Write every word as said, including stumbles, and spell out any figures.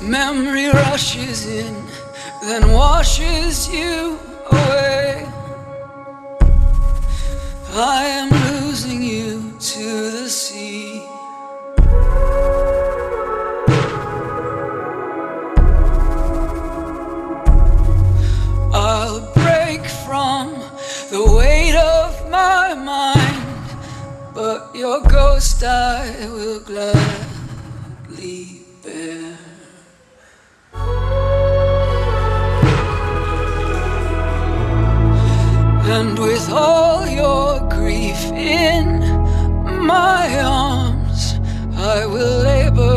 Memory rushes in, then washes you away. I am losing you to the sea. I'll break from the weight of my mind, but your ghost I will gladly bear. And with all your grief in my arms, I will labor